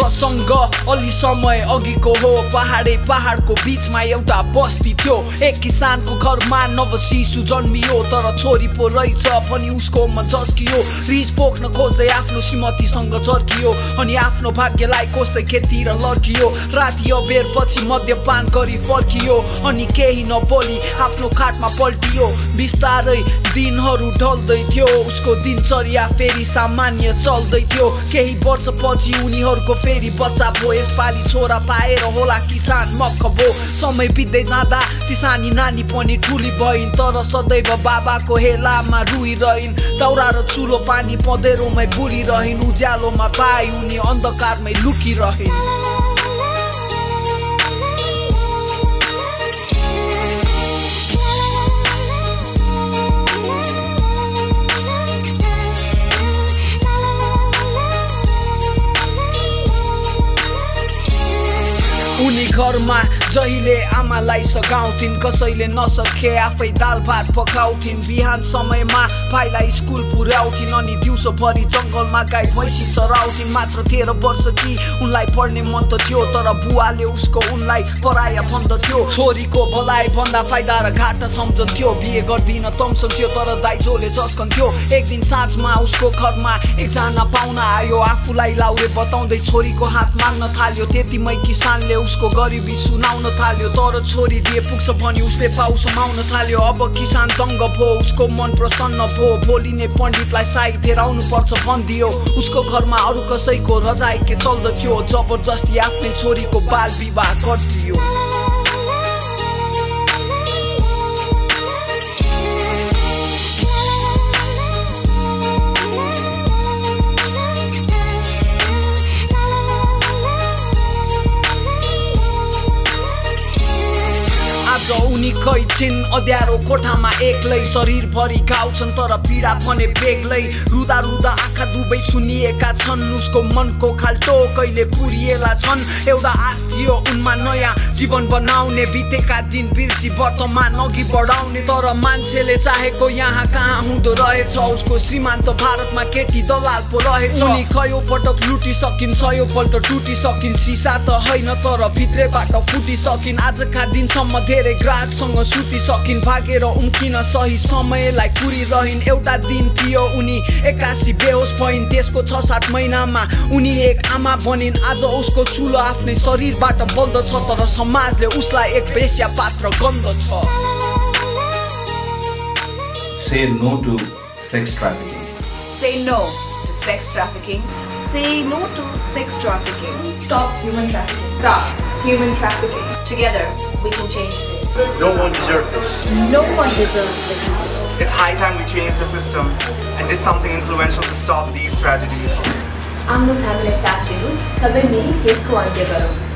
प्रसंग अलि समय अघिको हो। पहाडै पहाडको बीचमा एउटा बस्ती थियो। एक किसानको घरमा नव शिशु जन्मियो, तर छोरी पो रहेछ पनि उसको मन झस्कियो। रिस पोख्न खोज्दै आफ्नो श्रीमतीसँग झर्कियो अनि आफ्नो भाग्यलाई कोस्दै खेततिर लड्कियो। राति अबेरपछि मध्यपान गरी फर्कियो अनि केही नबोली आफ्नो खाटमा पल्टियो। बिस्तारै दिनहरू ढल्दै थियो, उसको दिनचर्या फेरि सामान्य चल्दै थियो। केही वर्षपछि उनीहरूको फेरि बच्चा भयो। यसपालि छोरा पाएर होला किसान मक्ख भयो। समय बित्दै जाँदा ती सानी नानी पनि ठुली भइन्, तर सदैव बाबाको हेलामा रुइरहन्। दाउरा र चुलो पानी पँधेरोमै भुलिरहन्। उज्यालोमा पाए उनी अन्धकारमै लुकिरहन्। उनी घरमा जहिले आमालाई सघाउँथिन्, कसैले नसके आफै दाल भात पकाउँथिन्। बिहान समयमा भाइलाई स्कुल पुर्याउँथिन् अनि दिउँसोभरि जंगलमा गाई भैँसी चराउँथिन्। मात्र 13 वर्षकी उनलाई पढ्ने मन त थियो, तर बुवाले उसको उनलाई पराया भन्दथ्यो। छोरीको भलाइ भन्दा फाइदा र घाटा सम्झन्थ्यो। बिहे गर्दिन तम्सन्थ्यो तर दाइजोले झस्कन्थ्यो। एक दिन साँझमा उसको घरमा एकजना पाहुना आयो। आफूलाई लाउरे बताउँदै छोरीको हात माग्न थाल्यो। त्यतिमै किसानले उसको गरिबी सुनाउन थाल्यो, तर छोरी दिए पुग्छ भनी उसले पाउ सुनाउन थाल्यो। अब किसान दङ्ग भो, उसको मन प्रसन्न भो। भोलि नै पण्डितलाई साई धेराउनु पर्छ भन्दियो। उसको घरमा अरू कसैको रजाई के चल्दथ्यो। जबरजस्ती आफ्नै छोरीको बाल विवाह गरिदियो। उनी कैछिन् अध्यारो कोठामा एक्लै। शरीरभरि घाउ छन् तर पीडा भने बेग्लै। रुदा रुदा आँखा दुबै सुनिएका छन्। उसको मनको खाल्टो कहिले पुरिएला छन्। एउटा आश थियो उनमा नयाँ जीवन बनाउने। बितेका दिन बिर्सी वर्तमान अघि बढाउने। तर मान्छेले चाहेको यहाँ कहाँ हुँदो रहेछ। उसको श्रीमान त भारतमा केटी दलाल पो रहेछ। उनी कयौं पटक लुटिसकिन्, सयौं पल्ट टुटिसकिन्। सिसा त होइन तर भित्रैबाट फुटिसकिन्। आजका दिनसम्म धेरै ग्राहकसँग सुति सकिन्। भागेर उम्किन सही समयलाई पुरिरहन्। एउटा दिन थियो उनी 81 बेहोस भइन्। त्यसको 6-7 महिनामा उनी एक आमा बनिन्। आज उसको चुलो आफ्नै शरीरबाट बल्दछ, तर समाजले उसलाई एक बेस्या पात्र गन्दछ। Say no to sex trafficking. Say no to sex trafficking. Say no to sex trafficking. Stop human trafficking. Stop human trafficking. Together we can change this. No one deserves this. No one deserves this. It's high time we changed the system and did something influential to stop these tragedies. Ambos hablamos de ellos, saben mil y es cuantificaron.